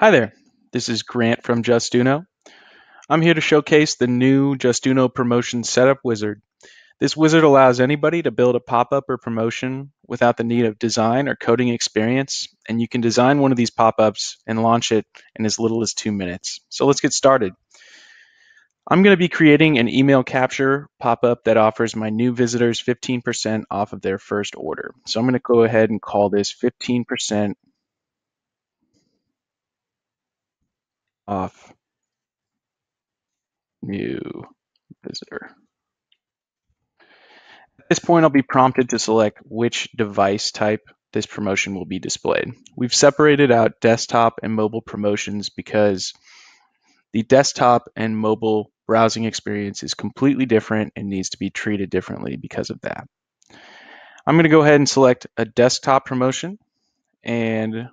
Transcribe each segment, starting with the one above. Hi there, this is Grant from Justuno. I'm here to showcase the new Justuno Promotion Setup Wizard. This wizard allows anybody to build a pop-up or promotion without the need of design or coding experience, and you can design one of these pop-ups and launch it in as little as 2 minutes. So let's get started. I'm going to be creating an email capture pop-up that offers my new visitors 15% off of their first order. So I'm going to go ahead and call this 15% off new visitor. At this point, I'll be prompted to select which device type this promotion will be displayed. We've separated out desktop and mobile promotions because the desktop and mobile browsing experience is completely different and needs to be treated differently because of that. I'm going to go ahead and select a desktop promotion, and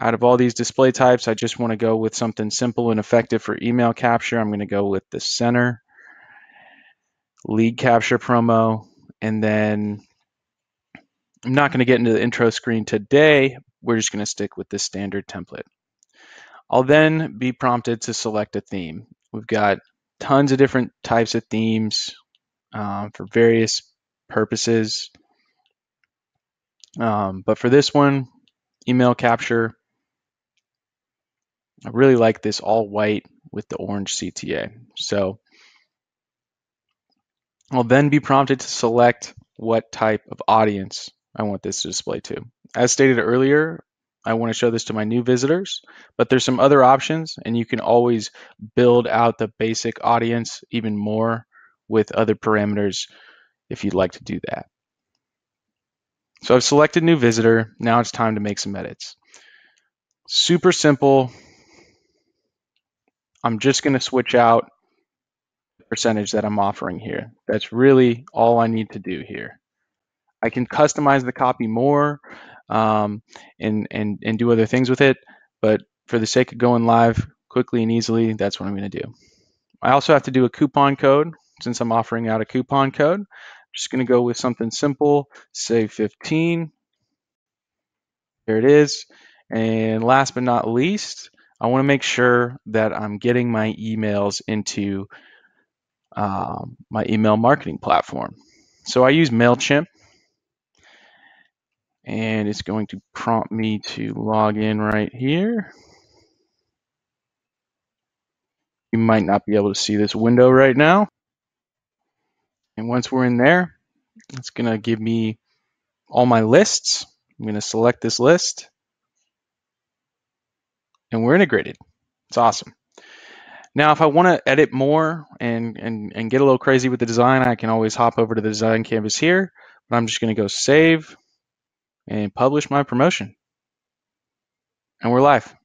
out of all these display types, I just want to go with something simple and effective for email capture. I'm going to go with the center, lead capture promo, and then I'm not going to get into the intro screen today. We're just going to stick with this standard template. I'll then be prompted to select a theme. We've got tons of different types of themes for various purposes. But for this one, email capture, I really like this all white with the orange CTA. So I'll then be prompted to select what type of audience I want this to display to. As stated earlier, I want to show this to my new visitors, but there's some other options, and you can always build out the basic audience even more with other parameters if you'd like to do that. So I've selected new visitor. Now it's time to make some edits. Super simple. I'm just going to switch out the percentage that I'm offering here. That's really all I need to do here. I can customize the copy more and do other things with it, but for the sake of going live quickly and easily, that's what I'm going to do. I also have to do a coupon code. Since I'm offering out a coupon code, just going to go with something simple, say 15. There it is. And last but not least, I want to make sure that I'm getting my emails into my email marketing platform. So I use MailChimp, and it's going to prompt me to log in right here. You might not be able to see this window right now. And once we're in there, it's going to give me all my lists. I'm going to select this list, and we're integrated. It's awesome. Now, if I want to edit more and get a little crazy with the design, I can always hop over to the design canvas here, but I'm just going to go save and publish my promotion, and we're live.